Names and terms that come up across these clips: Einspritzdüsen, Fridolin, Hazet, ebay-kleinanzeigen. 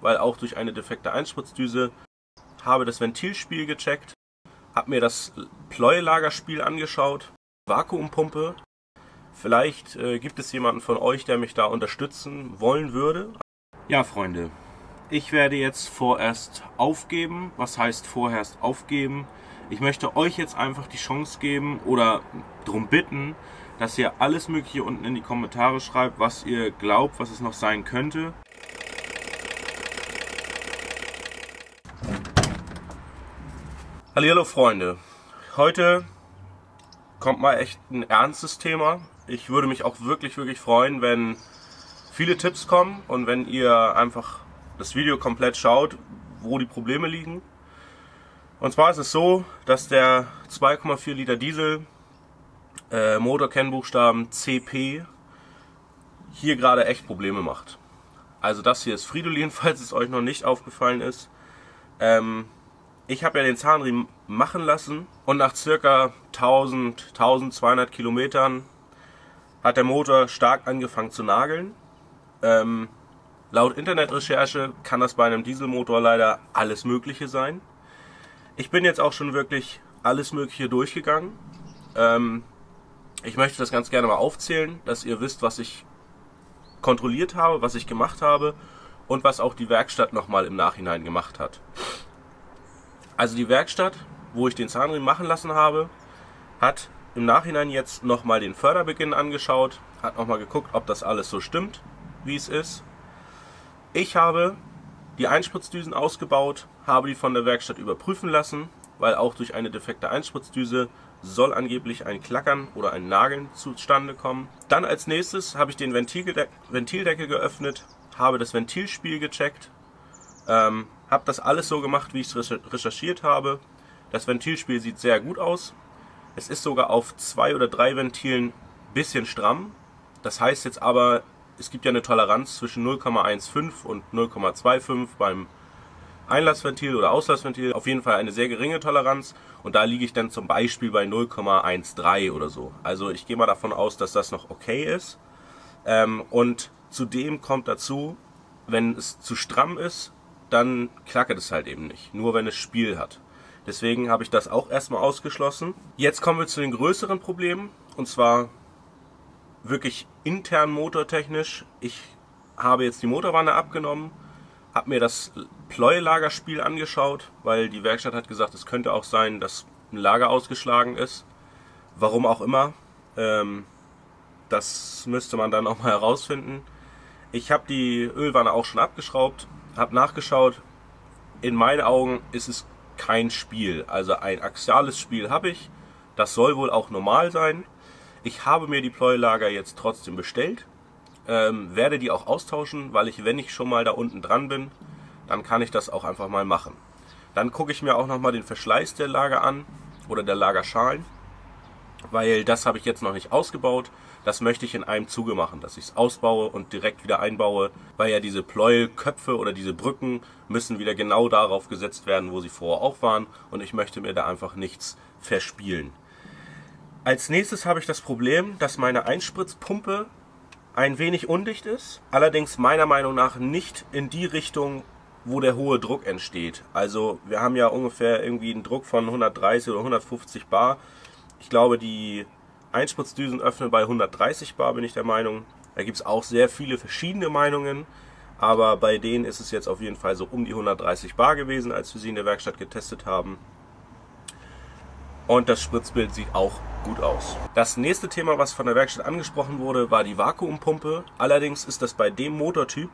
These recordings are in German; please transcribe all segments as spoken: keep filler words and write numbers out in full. weil auch durch eine defekte Einspritzdüse, habe das Ventilspiel gecheckt, habe mir das Pleuelagerspiel angeschaut, Vakuumpumpe. Vielleicht äh, gibt es jemanden von euch, der mich da unterstützen wollen würde. Ja, Freunde, ich werde jetzt vorerst aufgeben. Was heißt vorerst aufgeben? Ich möchte euch jetzt einfach die Chance geben oder darum bitten, dass ihr alles Mögliche unten in die Kommentare schreibt, was ihr glaubt, was es noch sein könnte. Hallihallo Freunde, heute kommt mal echt ein ernstes Thema. Ich würde mich auch wirklich, wirklich freuen, wenn viele Tipps kommen und wenn ihr einfach das Video komplett schaut, wo die Probleme liegen. Und zwar ist es so, dass der zwei Komma vier Liter Diesel äh, Motorkennbuchstaben C P hier gerade echt Probleme macht. Also das hier ist Fridolin, falls es euch noch nicht aufgefallen ist. Ähm, ich habe ja den Zahnriemen machen lassen und nach circa tausend, tausendzweihundert Kilometern hat der Motor stark angefangen zu nageln. Ähm, laut Internetrecherche kann das bei einem Dieselmotor leider alles Mögliche sein. Ich bin jetzt auch schon wirklich alles Mögliche durchgegangen. Ähm, ich möchte das ganz gerne mal aufzählen, dass ihr wisst, was ich kontrolliert habe, was ich gemacht habe und was auch die Werkstatt nochmal im Nachhinein gemacht hat. Also die Werkstatt, wo ich den Zahnriemen machen lassen habe, hat im Nachhinein jetzt nochmal den Förderbeginn angeschaut, hat nochmal geguckt, ob das alles so stimmt, wie es ist. Ich habe die Einspritzdüsen ausgebaut, habe die von der Werkstatt überprüfen lassen, weil auch durch eine defekte Einspritzdüse soll angeblich ein Klackern oder ein Nageln zustande kommen. Dann als nächstes habe ich den Ventilde- Ventildeckel geöffnet, habe das Ventilspiel gecheckt, ähm, habe das alles so gemacht, wie ich es recherchiert habe. Das Ventilspiel sieht sehr gut aus. Es ist sogar auf zwei oder drei Ventilen ein bisschen stramm. Das heißt jetzt aber, es gibt ja eine Toleranz zwischen null Komma fünfzehn und null Komma fünfundzwanzig beim Einlassventil oder Auslassventil. Auf jeden Fall eine sehr geringe Toleranz und da liege ich dann zum Beispiel bei null Komma dreizehn oder so. Also ich gehe mal davon aus, dass das noch okay ist. Und zudem kommt dazu, wenn es zu stramm ist, dann klackert es halt eben nicht. Nur wenn es Spiel hat. Deswegen habe ich das auch erstmal ausgeschlossen. Jetzt kommen wir zu den größeren Problemen und zwar wirklich intern motortechnisch. Ich habe jetzt die Motorwanne abgenommen, habe mir das Pleuelagerspiel angeschaut, weil die Werkstatt hat gesagt, es könnte auch sein, dass ein Lager ausgeschlagen ist. Warum auch immer, ähm, das müsste man dann auch mal herausfinden. Ich habe die Ölwanne auch schon abgeschraubt, habe nachgeschaut. In meinen Augen ist es kein Spiel, also ein axiales Spiel habe ich. Das soll wohl auch normal sein. Ich habe mir die Pleuelager jetzt trotzdem bestellt, ähm, werde die auch austauschen, weil ich, wenn ich schon mal da unten dran bin, dann kann ich das auch einfach mal machen. Dann gucke ich mir auch nochmal den Verschleiß der Lager an oder der Lagerschalen, weil das habe ich jetzt noch nicht ausgebaut. Das möchte ich in einem Zuge machen, dass ich es ausbaue und direkt wieder einbaue, weil ja diese Pleuelköpfe oder diese Brücken müssen wieder genau darauf gesetzt werden, wo sie vorher auch waren und ich möchte mir da einfach nichts verspielen. Als nächstes habe ich das Problem, dass meine Einspritzpumpe ein wenig undicht ist, allerdings meiner Meinung nach nicht in die Richtung, wo der hohe Druck entsteht. Also wir haben ja ungefähr irgendwie einen Druck von hundertdreißig oder hundertfünfzig Bar. Ich glaube, die Einspritzdüsen öffnen bei hundertdreißig Bar, bin ich der Meinung. Da gibt es auch sehr viele verschiedene Meinungen, aber bei denen ist es jetzt auf jeden Fall so um die hundertdreißig Bar gewesen, als wir sie in der Werkstatt getestet haben. Und das Spritzbild sieht auch gut aus. Das nächste Thema, was von der Werkstatt angesprochen wurde, war die Vakuumpumpe. Allerdings ist das bei dem Motortyp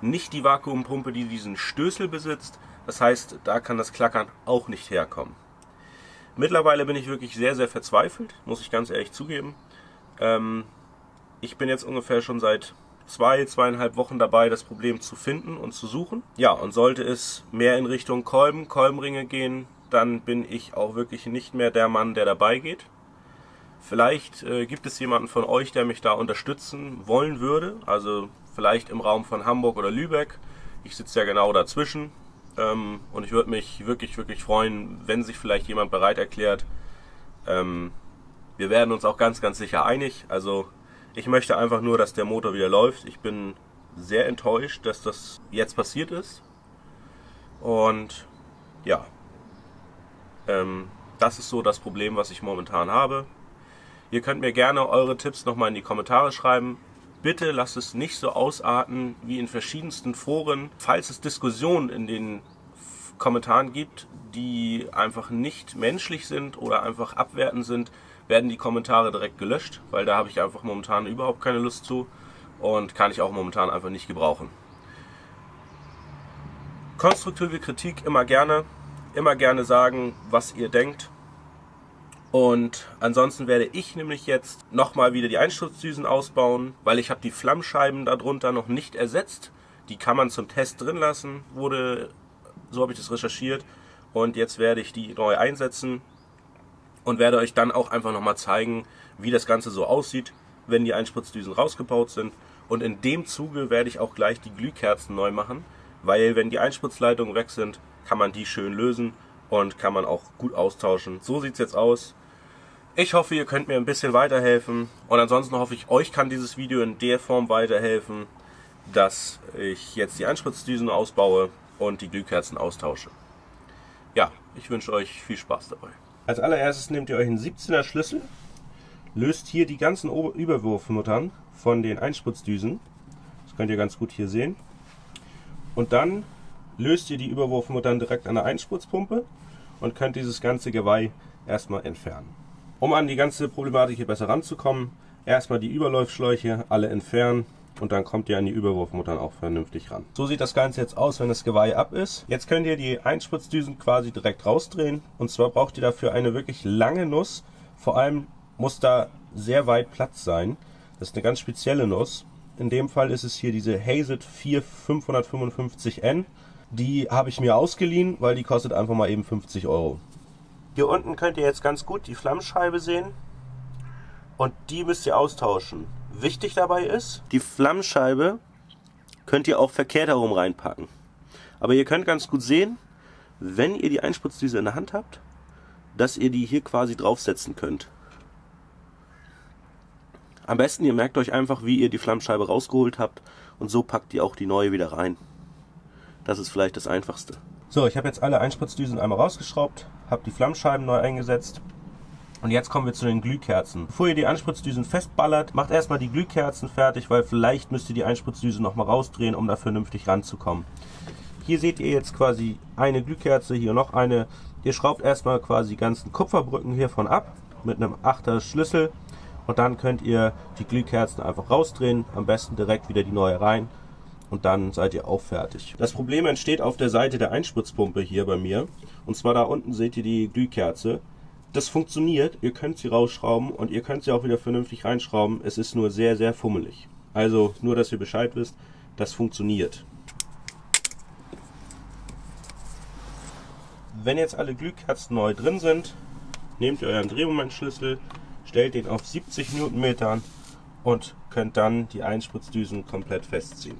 nicht die Vakuumpumpe, die diesen Stößel besitzt. Das heißt, da kann das Klackern auch nicht herkommen. Mittlerweile bin ich wirklich sehr, sehr verzweifelt, muss ich ganz ehrlich zugeben. Ähm, ich bin jetzt ungefähr schon seit zwei, zweieinhalb Wochen dabei, das Problem zu finden und zu suchen. Ja, und sollte es mehr in Richtung Kolben, Kolbenringe gehen, dann bin ich auch wirklich nicht mehr der Mann, der dabei geht. Vielleicht äh, gibt es jemanden von euch, der mich da unterstützen wollen würde. Also vielleicht im Raum von Hamburg oder Lübeck. Ich sitze ja genau dazwischen. Ähm, und ich würde mich wirklich, wirklich freuen, wenn sich vielleicht jemand bereit erklärt. Ähm, wir werden uns auch ganz, ganz sicher einig. Also ich möchte einfach nur, dass der Motor wieder läuft. Ich bin sehr enttäuscht, dass das jetzt passiert ist. Und ja, ähm, das ist so das Problem, was ich momentan habe. Ihr könnt mir gerne eure Tipps nochmal in die Kommentare schreiben. Bitte lasst es nicht so ausarten wie in verschiedensten Foren. Falls es Diskussionen in den Kommentaren gibt, die einfach nicht menschlich sind oder einfach abwertend sind, werden die Kommentare direkt gelöscht, weil da habe ich einfach momentan überhaupt keine Lust zu und kann ich auch momentan einfach nicht gebrauchen. Konstruktive Kritik immer gerne, immer gerne sagen, was ihr denkt. Und ansonsten werde ich nämlich jetzt nochmal wieder die Einstupsdüsen ausbauen, weil ich habe die Flammscheiben darunter noch nicht ersetzt. Die kann man zum Test drin lassen, wurde, so habe ich das recherchiert. Und jetzt werde ich die neu einsetzen und werde euch dann auch einfach nochmal zeigen, wie das Ganze so aussieht, wenn die Einspritzdüsen rausgebaut sind. Und in dem Zuge werde ich auch gleich die Glühkerzen neu machen, weil wenn die Einspritzleitungen weg sind, kann man die schön lösen und kann man auch gut austauschen. So sieht es jetzt aus. Ich hoffe, ihr könnt mir ein bisschen weiterhelfen und ansonsten hoffe ich, euch kann dieses Video in der Form weiterhelfen, dass ich jetzt die Einspritzdüsen ausbaue und die Glühkerzen austausche. Ja, ich wünsche euch viel Spaß dabei. Als allererstes nehmt ihr euch einen siebzehner Schlüssel, löst hier die ganzen Überwurfmuttern von den Einspritzdüsen. Das könnt ihr ganz gut hier sehen. Und dann löst ihr die Überwurfmuttern direkt an der Einspritzpumpe und könnt dieses ganze Geweih erstmal entfernen. Um an die ganze Problematik hier besser ranzukommen, erstmal die Überläufschläuche alle entfernen und dann kommt ihr an die Überwurfmuttern auch vernünftig ran. So sieht das Ganze jetzt aus, wenn das Geweih ab ist. Jetzt könnt ihr die Einspritzdüsen quasi direkt rausdrehen und zwar braucht ihr dafür eine wirklich lange Nuss. Vor allem muss da sehr weit Platz sein. Das ist eine ganz spezielle Nuss. In dem Fall ist es hier diese Hazet fünfundvierzig fünfundfünfzig N. Die habe ich mir ausgeliehen, weil die kostet einfach mal eben fünfzig Euro. Hier unten könnt ihr jetzt ganz gut die Flammscheibe sehen und die müsst ihr austauschen. Wichtig dabei ist, die Flammscheibe könnt ihr auch verkehrt herum reinpacken. Aber ihr könnt ganz gut sehen, wenn ihr die Einspritzdüse in der Hand habt, dass ihr die hier quasi draufsetzen könnt. Am besten ihr merkt euch einfach, wie ihr die Flammscheibe rausgeholt habt und so packt ihr auch die neue wieder rein. Das ist vielleicht das Einfachste. So, ich habe jetzt alle Einspritzdüsen einmal rausgeschraubt, habe die Flammscheiben neu eingesetzt und jetzt kommen wir zu den Glühkerzen. Bevor ihr die Einspritzdüsen festballert, macht erstmal die Glühkerzen fertig, weil vielleicht müsst ihr die Einspritzdüse nochmal rausdrehen, um da vernünftig ranzukommen. Hier seht ihr jetzt quasi eine Glühkerze, hier noch eine. Ihr schraubt erstmal quasi die ganzen Kupferbrücken hiervon ab mit einem achter Schlüssel und dann könnt ihr die Glühkerzen einfach rausdrehen, am besten direkt wieder die neue rein. Und dann seid ihr auch fertig. Das Problem entsteht auf der Seite der Einspritzpumpe hier bei mir. Und zwar da unten seht ihr die Glühkerze. Das funktioniert, ihr könnt sie rausschrauben und ihr könnt sie auch wieder vernünftig reinschrauben. Es ist nur sehr, sehr fummelig. Also nur, dass ihr Bescheid wisst, das funktioniert. Wenn jetzt alle Glühkerzen neu drin sind, nehmt ihr euren Drehmomentschlüssel, stellt den auf siebzig Newtonmetern und könnt dann die Einspritzdüsen komplett festziehen.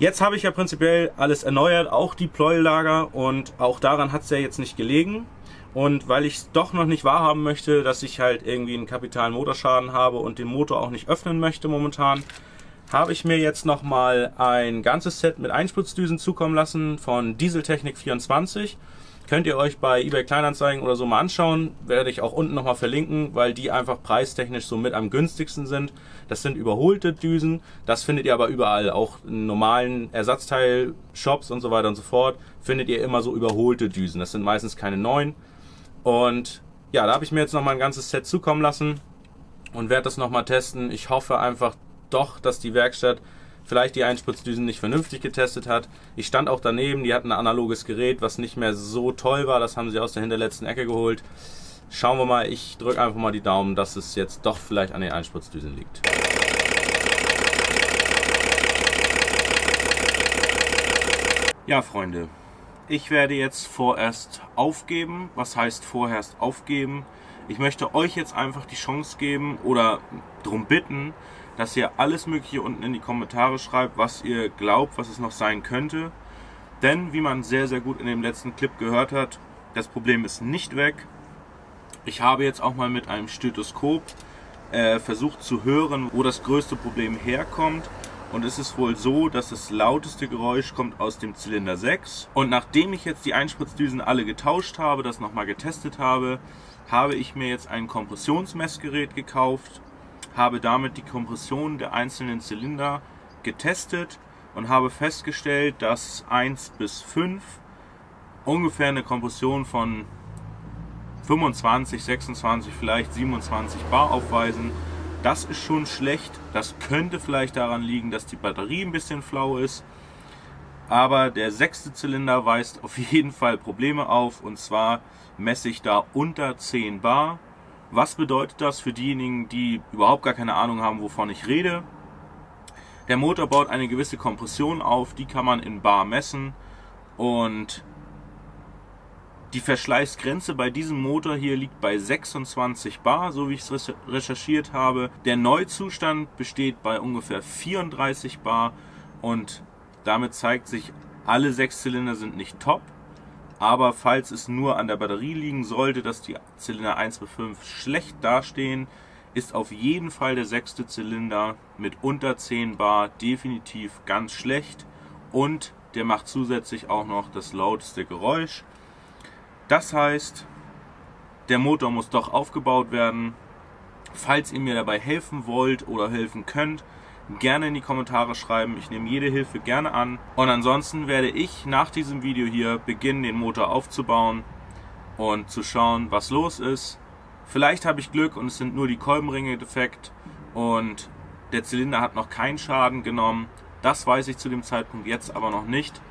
Jetzt habe ich ja prinzipiell alles erneuert, auch die Pleuellager und auch daran hat es ja jetzt nicht gelegen. Und weil ich es doch noch nicht wahrhaben möchte, dass ich halt irgendwie einen kapitalen Motorschaden habe und den Motor auch nicht öffnen möchte momentan, habe ich mir jetzt nochmal ein ganzes Set mit Einspritzdüsen zukommen lassen von Dieseltechnik vierundzwanzig. Könnt ihr euch bei eBay Kleinanzeigen oder so mal anschauen, werde ich auch unten nochmal verlinken, weil die einfach preistechnisch so mit am günstigsten sind. Das sind überholte Düsen, das findet ihr aber überall, auch in normalen Ersatzteil-Shops und so weiter und so fort, findet ihr immer so überholte Düsen, das sind meistens keine neuen. Und ja, da habe ich mir jetzt nochmal ein ganzes Set zukommen lassen und werde das nochmal testen. Ich hoffe einfach doch, dass die Werkstatt vielleicht die Einspritzdüsen nicht vernünftig getestet hat. Ich stand auch daneben, die hatten ein analoges Gerät, was nicht mehr so toll war. Das haben sie aus der hinterletzten Ecke geholt. Schauen wir mal, ich drücke einfach mal die Daumen, dass es jetzt doch vielleicht an den Einspritzdüsen liegt. Ja, Freunde, ich werde jetzt vorerst aufgeben. Was heißt vorerst aufgeben? Ich möchte euch jetzt einfach die Chance geben oder darum bitten, dass ihr alles Mögliche unten in die Kommentare schreibt, was ihr glaubt, was es noch sein könnte. Denn, wie man sehr, sehr gut in dem letzten Clip gehört hat, das Problem ist nicht weg. Ich habe jetzt auch mal mit einem Stethoskop äh, versucht zu hören, wo das größte Problem herkommt. und es ist wohl so, dass das lauteste Geräusch kommt aus dem Zylinder sechs. Und nachdem ich jetzt die Einspritzdüsen alle getauscht habe, das nochmal getestet habe, habe ich mir jetzt ein Kompressionsmessgerät gekauft, habe damit die Kompression der einzelnen Zylinder getestet und habe festgestellt, dass eins bis fünf ungefähr eine Kompression von fünfundzwanzig, sechsundzwanzig, vielleicht siebenundzwanzig Bar aufweisen. Das ist schon schlecht. Das könnte vielleicht daran liegen, dass die Batterie ein bisschen flau ist. Aber der sechste Zylinder weist auf jeden Fall Probleme auf. Und zwar messe ich da unter zehn Bar. Was bedeutet das für diejenigen, die überhaupt gar keine Ahnung haben, wovon ich rede? Der Motor baut eine gewisse Kompression auf. Die kann man in Bar messen. Und die Verschleißgrenze bei diesem Motor hier liegt bei sechsundzwanzig Bar, so wie ich es recherchiert habe. Der Neuzustand besteht bei ungefähr vierunddreißig Bar und damit zeigt sich, alle sechs Zylinder sind nicht top. Aber falls es nur an der Batterie liegen sollte, dass die Zylinder eins bis fünf schlecht dastehen, ist auf jeden Fall der sechste Zylinder mit unter zehn Bar definitiv ganz schlecht. Und der macht zusätzlich auch noch das lauteste Geräusch. Das heißt, der Motor muss doch aufgebaut werden. Falls ihr mir dabei helfen wollt oder helfen könnt, gerne in die Kommentare schreiben. Ich nehme jede Hilfe gerne an. Und ansonsten werde ich nach diesem Video hier beginnen, den Motor aufzubauen und zu schauen, was los ist. Vielleicht habe ich Glück und es sind nur die Kolbenringe defekt und der Zylinder hat noch keinen Schaden genommen. Das weiß ich zu dem Zeitpunkt jetzt aber noch nicht.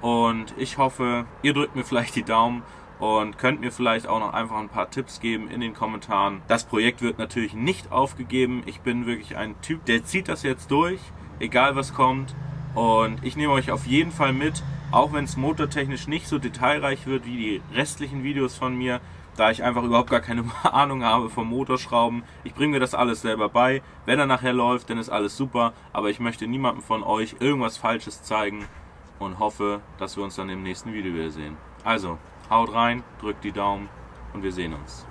Und ich hoffe, ihr drückt mir vielleicht die Daumen und könnt mir vielleicht auch noch einfach ein paar Tipps geben in den Kommentaren. Das Projekt wird natürlich nicht aufgegeben. Ich bin wirklich ein Typ, der zieht das jetzt durch, egal was kommt. Und ich nehme euch auf jeden Fall mit, auch wenn es motortechnisch nicht so detailreich wird wie die restlichen Videos von mir, da ich einfach überhaupt gar keine Ahnung habe vom Motorschrauben. Ich bringe mir das alles selber bei. Wenn er nachher läuft, dann ist alles super. Aber ich möchte niemandem von euch irgendwas Falsches zeigen und hoffe, dass wir uns dann im nächsten Video wiedersehen. Also, haut rein, drückt die Daumen und wir sehen uns.